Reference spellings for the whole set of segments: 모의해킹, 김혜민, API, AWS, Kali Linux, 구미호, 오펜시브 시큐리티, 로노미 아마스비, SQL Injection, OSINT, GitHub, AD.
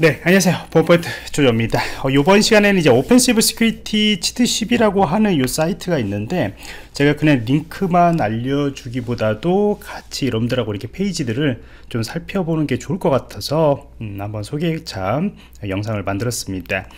네, 안녕하세요. 보안포인트 조조입니다. 이번 시간에는 이제 오펜시브 시큐리티 치트십이라고 하는 이 사이트가 있는데, 제가 그냥 링크만 알려주기보다도 같이 여러분들하고 이렇게 페이지들을 좀 살펴보는 게 좋을 것 같아서 한번 소개참 영상을 만들었습니다.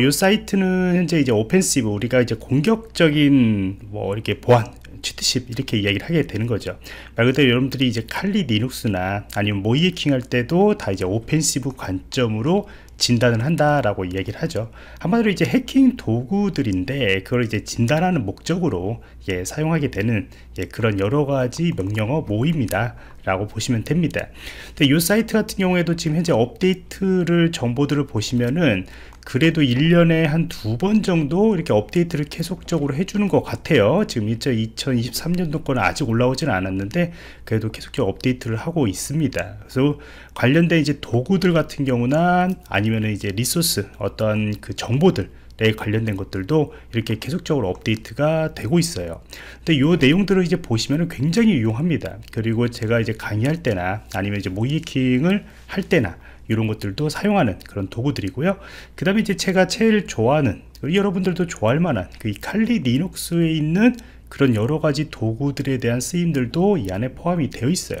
이 사이트는 현재 이제 오펜시브, 우리가 이제 공격적인 뭐 이렇게 보안 치트십 이렇게 이야기를 하게 되는 거죠. 말 그대로 여러분들이 이제 칼리 리눅스나 아니면 모이해킹 할 때도 다 이제 오펜시브 관점으로 진단을 한다라고 이야기를 하죠. 한마디로 이제 해킹 도구들인데 그걸 이제 진단하는 목적으로 사용하게 되는 그런 여러 가지 명령어 모입니다. 라고 보시면 됩니다. 근데 이 사이트 같은 경우에도 지금 현재 업데이트를 정보들을 보시면은 그래도 1년에 한 2번 정도 이렇게 업데이트를 계속적으로 해주는 것 같아요. 지금 2023년도 거는 아직 올라오지는 않았는데 그래도 계속적으로 업데이트를 하고 있습니다. 그래서 관련된 이제 도구들 같은 경우나 아니면은 이제 리소스 어떤 그 정보들 관련된 것들도 이렇게 계속적으로 업데이트가 되고 있어요. 근데 이 내용들을 이제 보시면 굉장히 유용합니다. 그리고 제가 이제 강의할 때나 아니면 이제 모이해킹을 할 때나 이런 것들도 사용하는 그런 도구들이고요. 그 다음에 이제 제가 제일 좋아하는, 여러분들도 좋아할 만한 그 칼리 리눅스에 있는 그런 여러 가지 도구들에 대한 쓰임들도 이 안에 포함이 되어 있어요.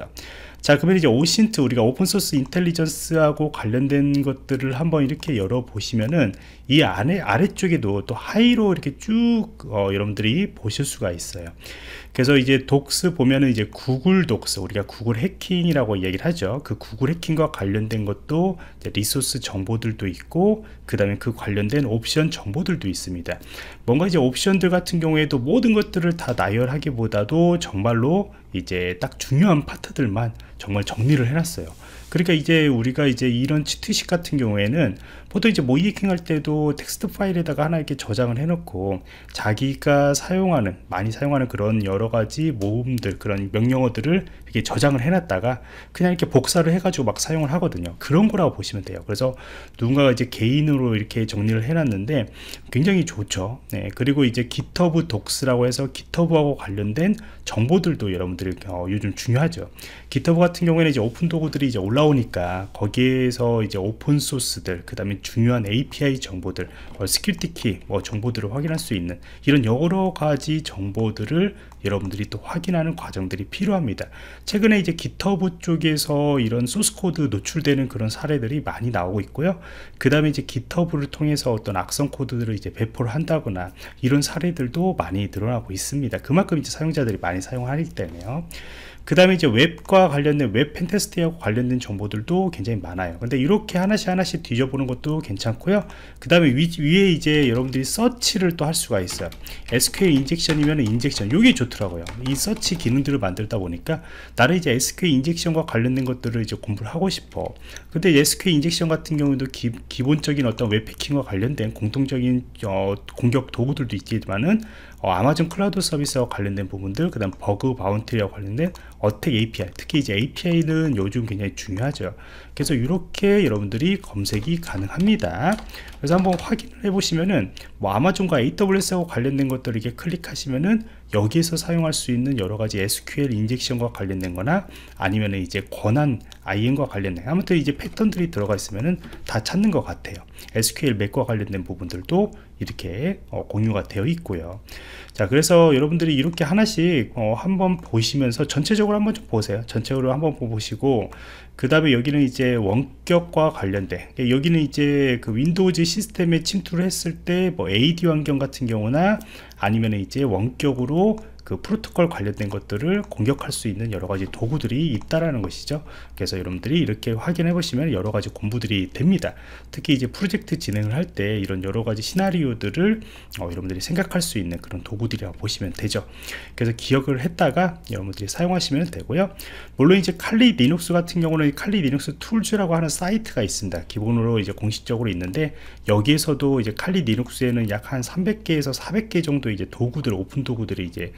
자, 그러면 이제 오신트, 우리가 오픈소스 인텔리전스하고 관련된 것들을 한번 이렇게 열어보시면은 이 안에 아래쪽에도 또 하이로 이렇게 쭉 여러분들이 보실 수가 있어요. 그래서 이제 독스 보면은 이제 구글 독스, 우리가 구글 해킹이라고 이야기를 하죠. 그 구글 해킹과 관련된 것도 이제 리소스 정보들도 있고, 그 다음에 그 관련된 옵션 정보들도 있습니다. 뭔가 이제 옵션들 같은 경우에도 모든 것들을 다 나열하기보다도 정말로 이제 딱 중요한 파트들만 정말 정리를 해놨어요. 그러니까 이제 우리가 이제 이런 치트식 같은 경우에는 보통 이제 모이해킹 할 때도 텍스트 파일에다가 하나 이렇게 저장을 해놓고 자기가 사용하는, 많이 사용하는 그런 여러 가지 모음들, 그런 명령어들을 이렇게 저장을 해놨다가 그냥 이렇게 복사를 해가지고 막 사용을 하거든요. 그런 거라고 보시면 돼요. 그래서 누군가가 이제 개인으로 이렇게 정리를 해놨는데 굉장히 좋죠. 네, 그리고 이제 GitHub 독스라고 해서 GitHub하고 관련된 정보들도 여러분들이 요즘 중요하죠. GitHub 같은 경우에는 이제 오픈 도구들이 이제 올라 오니까 거기에서 이제 오픈 소스들, 그 다음에 중요한 API 정보들, 시큐리티 키 정보들을 확인할 수 있는 이런 여러 가지 정보들을 여러분들이 또 확인하는 과정들이 필요합니다. 최근에 이제 GitHub 쪽에서 이런 소스 코드 노출되는 그런 사례들이 많이 나오고 있고요. 그 다음에 이제 GitHub를 통해서 어떤 악성 코드들을 이제 배포를 한다거나 이런 사례들도 많이 늘어나고 있습니다. 그만큼 이제 사용자들이 많이 사용하기 때문에요. 그 다음에 이제 웹과 관련된 웹 펜테스트하고 관련된 정보들도 굉장히 많아요. 근데 이렇게 하나씩 하나씩 뒤져보는 것도 괜찮고요. 그 다음에 위에 이제 여러분들이 서치를 또 할 수가 있어요. SQL 인젝션이면 인젝션, 요게 좋더라고요. 이 서치 기능들을 만들다 보니까 나는 이제 SQL 인젝션과 관련된 것들을 이제 공부를 하고 싶어. 근데 SQL 인젝션 같은 경우도 기본적인 어떤 웹 해킹과 관련된 공통적인 공격 도구들도 있지만은 아마존 클라우드 서비스와 관련된 부분들, 그 다음 버그 바운트리와 관련된 어택 API, 특히 이제 API는 요즘 굉장히 중요하죠. 그래서 이렇게 여러분들이 검색이 가능합니다. 그래서 한번 확인을 해보시면은 뭐 아마존과 AWS하고 관련된 것들을 이렇게 클릭하시면은 여기에서 사용할 수 있는 여러 가지 SQL 인젝션과 관련된 거나 아니면 이제 권한 IM과 관련된, 아무튼 이제 패턴들이 들어가 있으면은 다 찾는 것 같아요. SQL 맥과 관련된 부분들도 이렇게 공유가 되어 있고요. 자, 그래서 여러분들이 이렇게 하나씩 한번 보시면서 전체적으로 한번 좀 보세요. 전체적으로 한번 보시고, 그 다음에 여기는 이제 원격과 관련된, 여기는 이제 그 윈도우즈 시스템에 침투를 했을 때 뭐 AD 환경 같은 경우나 아니면 이제 원격으로 그 프로토콜 관련된 것들을 공격할 수 있는 여러 가지 도구들이 있다라는 것이죠. 그래서 여러분들이 이렇게 확인해 보시면 여러 가지 공부들이 됩니다. 특히 이제 프로젝트 진행을 할 때 이런 여러 가지 시나리오들을 여러분들이 생각할 수 있는 그런 도구들이라고 보시면 되죠. 그래서 기억을 했다가 여러분들이 사용하시면 되고요. 물론 이제 칼리 리눅스 같은 경우는 칼리 리눅스 툴즈라고 하는 사이트가 있습니다. 기본으로 이제 공식적으로 있는데 여기에서도 이제 칼리 리눅스에는 약 한 300개에서 400개 정도 이제 도구들, 오픈 도구들이 이제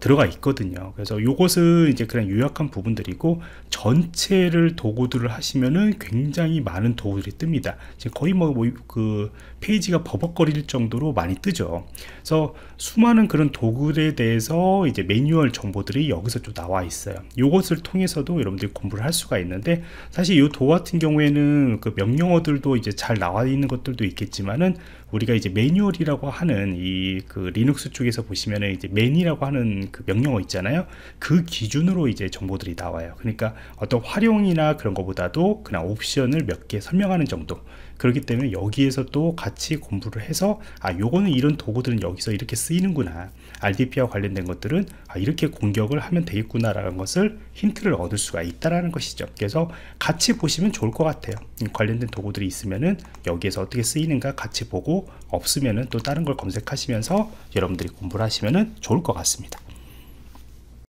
들어가 있거든요. 그래서 요것은 이제 그냥 요약한 부분들이고, 전체를 도구들을 하시면은 굉장히 많은 도구들이 뜹니다. 지금 거의 그 페이지가 버벅거릴 정도로 많이 뜨죠. 그래서 수많은 그런 도구들에 대해서 이제 매뉴얼 정보들이 여기서 좀 나와 있어요. 요것을 통해서도 여러분들이 공부를 할 수가 있는데, 사실 요 도 같은 경우에는 그 명령어들도 이제 잘 나와 있는 것들도 있겠지만은, 우리가 이제 매뉴얼이라고 하는 이 그 리눅스 쪽에서 보시면은 이제 맨이라고 하는 그 명령어 있잖아요. 그 기준으로 이제 정보들이 나와요. 그러니까 어떤 활용이나 그런 것보다도 그냥 옵션을 몇 개 설명하는 정도. 그렇기 때문에 여기에서 또 같이 공부를 해서, 아, 요거는 이런 도구들은 여기서 이렇게 쓰이는구나, RDP와 관련된 것들은 아, 이렇게 공격을 하면 되겠구나 라는 것을 힌트를 얻을 수가 있다라는 것이죠. 그래서 같이 보시면 좋을 것 같아요. 관련된 도구들이 있으면은 여기에서 어떻게 쓰이는가 같이 보고, 없으면은 또 다른 걸 검색하시면서 여러분들이 공부를 하시면은 좋을 것 같습니다.